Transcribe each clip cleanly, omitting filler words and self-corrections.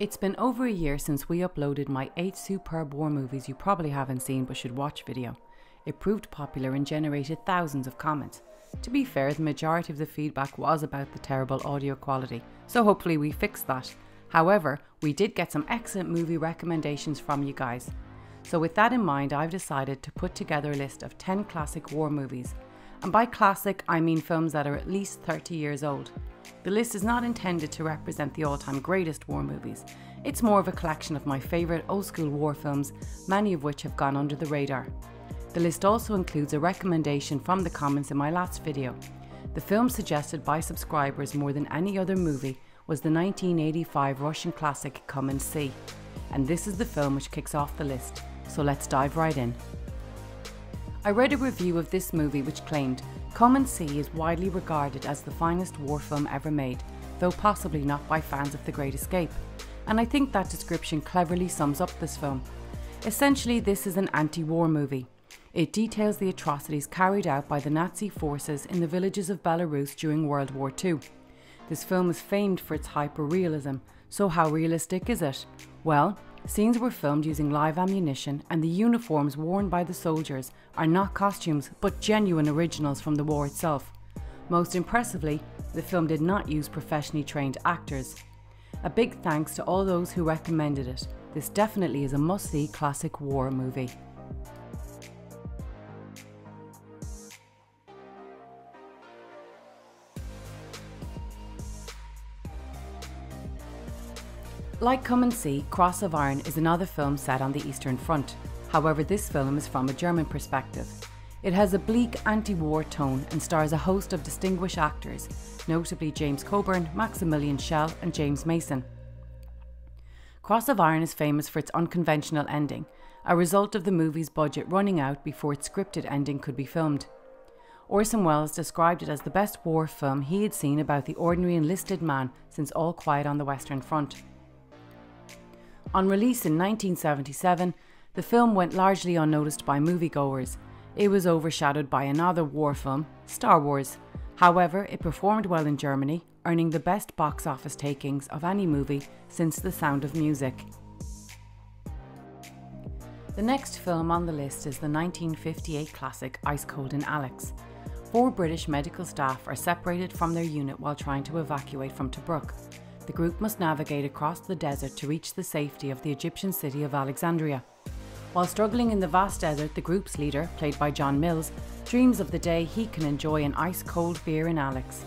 It's been over a year since we uploaded my 8 superb war movies you probably haven't seen but should watch video. It proved popular and generated thousands of comments. To be fair, the majority of the feedback was about the terrible audio quality, so hopefully we fixed that. However, we did get some excellent movie recommendations from you guys. So with that in mind, I've decided to put together a list of 10 classic war movies. And by classic, I mean films that are at least 30 years old. The list is not intended to represent the all-time greatest war movies. It's more of a collection of my favourite old-school war films, many of which have gone under the radar. The list also includes a recommendation from the comments in my last video. The film suggested by subscribers more than any other movie was the 1985 Russian classic Come and See. And this is the film which kicks off the list, so let's dive right in. I read a review of this movie which claimed, Come and See is widely regarded as the finest war film ever made, though possibly not by fans of The Great Escape. And I think that description cleverly sums up this film. Essentially, this is an anti-war movie. It details the atrocities carried out by the Nazi forces in the villages of Belarus during World War II. This film is famed for its hyper-realism, so how realistic is it? Well, scenes were filmed using live ammunition, and the uniforms worn by the soldiers are not costumes but genuine originals from the war itself. Most impressively, the film did not use professionally trained actors. A big thanks to all those who recommended it. This definitely is a must-see classic war movie. Like Come and See, Cross of Iron is another film set on the Eastern Front. However, this film is from a German perspective. It has a bleak anti-war tone and stars a host of distinguished actors, notably James Coburn, Maximilian Schell and James Mason. Cross of Iron is famous for its unconventional ending, a result of the movie's budget running out before its scripted ending could be filmed. Orson Welles described it as the best war film he had seen about the ordinary enlisted man since All Quiet on the Western Front. On release in 1977, the film went largely unnoticed by moviegoers. It was overshadowed by another war film, Star Wars. However, it performed well in Germany, earning the best box office takings of any movie since The Sound of Music. The next film on the list is the 1958 classic Ice Cold in Alex. 4 British medical staff are separated from their unit while trying to evacuate from Tobruk. The group must navigate across the desert to reach the safety of the Egyptian city of Alexandria. While struggling in the vast desert, the group's leader, played by John Mills, dreams of the day he can enjoy an ice-cold beer in Alex.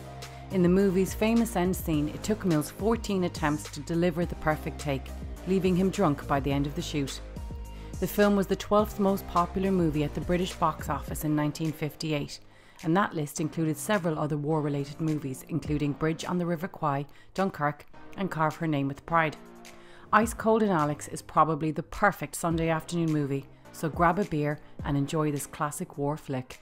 In the movie's famous end scene, it took Mills 14 attempts to deliver the perfect take, leaving him drunk by the end of the shoot. The film was the 12th most popular movie at the British box office in 1958. And that list included several other war-related movies, including Bridge on the River Kwai, Dunkirk and Carve Her Name with Pride. Ice Cold in Alex is probably the perfect Sunday afternoon movie, so grab a beer and enjoy this classic war flick.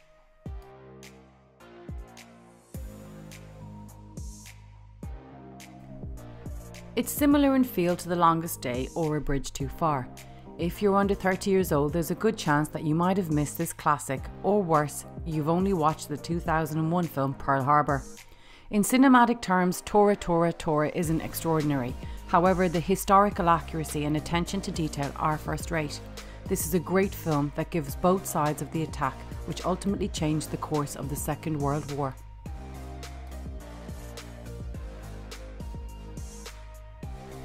It's similar in feel to The Longest Day or A Bridge Too Far. If you're under 30 years old, there's a good chance that you might have missed this classic, or worse, you've only watched the 2001 film Pearl Harbor. In cinematic terms, Tora isn't extraordinary. However, the historical accuracy and attention to detail are first rate. This is a great film that gives both sides of the attack, which ultimately changed the course of the Second World War.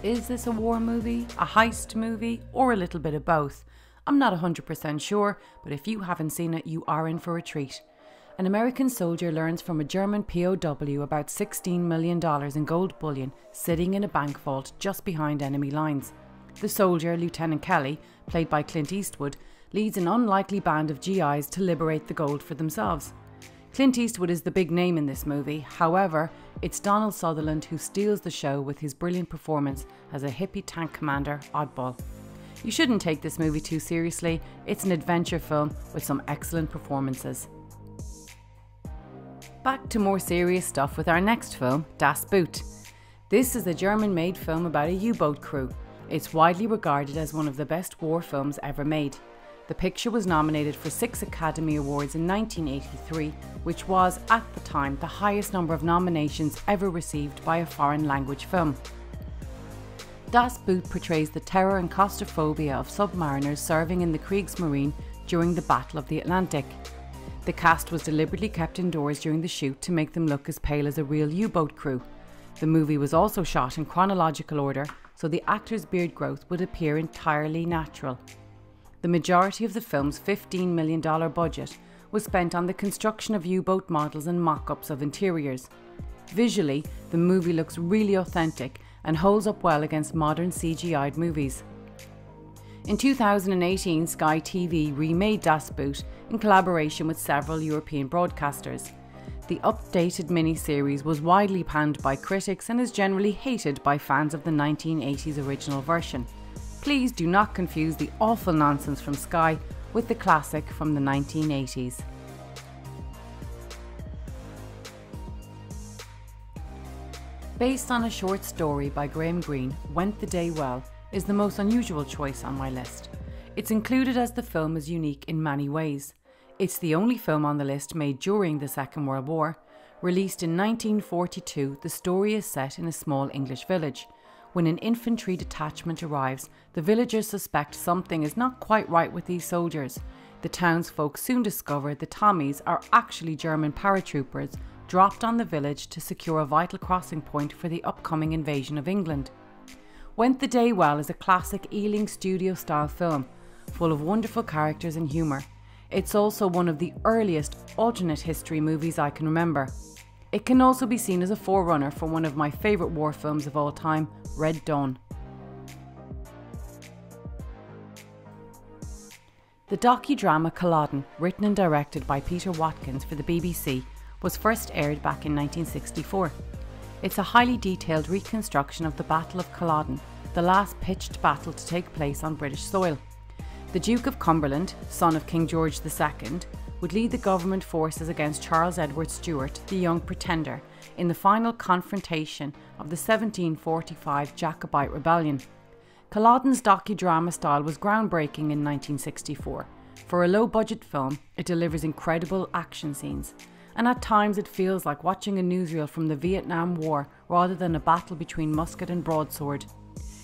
Is this a war movie, a heist movie, or a little bit of both? I'm not 100% sure, but if you haven't seen it, you are in for a treat. An American soldier learns from a German POW about $16 million in gold bullion sitting in a bank vault just behind enemy lines. The soldier, Lieutenant Kelly, played by Clint Eastwood, leads an unlikely band of GIs to liberate the gold for themselves. Clint Eastwood is the big name in this movie, however, it's Donald Sutherland who steals the show with his brilliant performance as a hippie tank commander, Oddball. You shouldn't take this movie too seriously, it's an adventure film with some excellent performances. Back to more serious stuff with our next film, Das Boot. This is a German-made film about a U-boat crew. It's widely regarded as one of the best war films ever made. The picture was nominated for 6 Academy Awards in 1983, which was, at the time, the highest number of nominations ever received by a foreign language film. Das Boot portrays the terror and claustrophobia of submariners serving in the Kriegsmarine during the Battle of the Atlantic. The cast was deliberately kept indoors during the shoot to make them look as pale as a real U-boat crew. The movie was also shot in chronological order, so the actors' beard growth would appear entirely natural. The majority of the film's $15 million budget was spent on the construction of U-boat models and mock-ups of interiors. Visually, the movie looks really authentic and holds up well against modern CGI'd movies. In 2018, Sky TV remade Das Boot in collaboration with several European broadcasters. The updated miniseries was widely panned by critics and is generally hated by fans of the 1980s original version. Please do not confuse the awful nonsense from Sky with the classic from the 1980s. Based on a short story by Graham Greene, Went the Day Well? is the most unusual choice on my list. It's included as the film is unique in many ways. It's the only film on the list made during the Second World War. Released in 1942, the story is set in a small English village. When an infantry detachment arrives, the villagers suspect something is not quite right with these soldiers. The townsfolk soon discover the Tommies are actually German paratroopers dropped on the village to secure a vital crossing point for the upcoming invasion of England. Went the Day Well? is a classic Ealing studio-style film, full of wonderful characters and humour. It's also one of the earliest alternate history movies I can remember. It can also be seen as a forerunner for one of my favourite war films of all time, Red Dawn. The docudrama Culloden, written and directed by Peter Watkins for the BBC, was first aired back in 1964. It's a highly detailed reconstruction of the Battle of Culloden, the last pitched battle to take place on British soil. The Duke of Cumberland, son of King George II, would lead the government forces against Charles Edward Stuart, the young pretender, in the final confrontation of the 1745 Jacobite Rebellion. Culloden's docudrama style was groundbreaking in 1964. For a low-budget film, it delivers incredible action scenes. And at times it feels like watching a newsreel from the Vietnam War rather than a battle between musket and broadsword.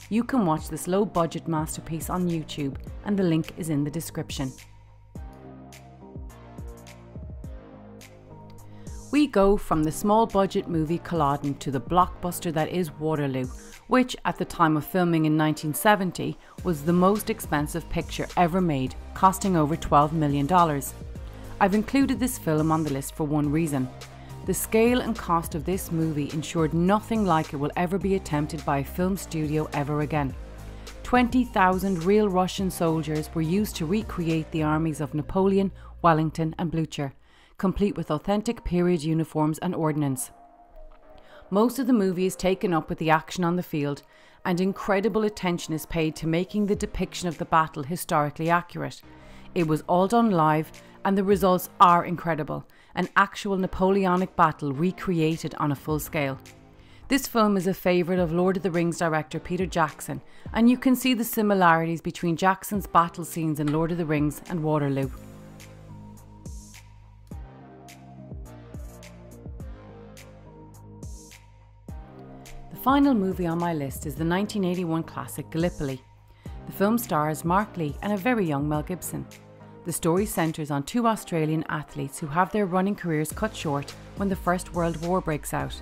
You can watch this low-budget masterpiece on YouTube, and the link is in the description. We go from the small-budget movie Culloden to the blockbuster that is Waterloo, which, at the time of filming in 1970, was the most expensive picture ever made, costing over $12 million. I've included this film on the list for one reason. The scale and cost of this movie ensured nothing like it will ever be attempted by a film studio ever again. 20,000 real Russian soldiers were used to recreate the armies of Napoleon, Wellington and Blucher, complete with authentic period uniforms and ordnance. Most of the movie is taken up with the action on the field, and incredible attention is paid to making the depiction of the battle historically accurate. It was all done live, and the results are incredible, an actual Napoleonic battle recreated on a full scale. This film is a favourite of Lord of the Rings director Peter Jackson, and you can see the similarities between Jackson's battle scenes in Lord of the Rings and Waterloo. The final movie on my list is the 1981 classic Gallipoli. The film stars Mark Lee and a very young Mel Gibson. The story centres on two Australian athletes who have their running careers cut short when the First World War breaks out.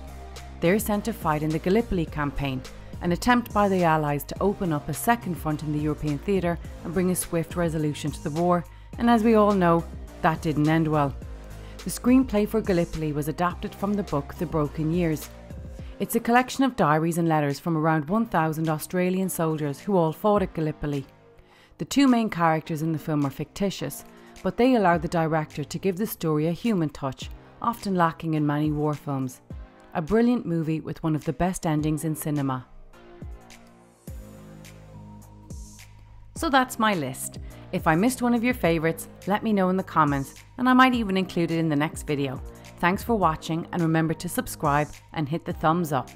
They're sent to fight in the Gallipoli campaign, an attempt by the Allies to open up a second front in the European theatre and bring a swift resolution to the war, and as we all know, that didn't end well. The screenplay for Gallipoli was adapted from the book The Broken Years. It's a collection of diaries and letters from around 1,000 Australian soldiers who all fought at Gallipoli. The two main characters in the film are fictitious, but they allow the director to give the story a human touch, often lacking in many war films. A brilliant movie with one of the best endings in cinema. So that's my list. If I missed one of your favourites, let me know in the comments, and I might even include it in the next video. Thanks for watching, and remember to subscribe and hit the thumbs up.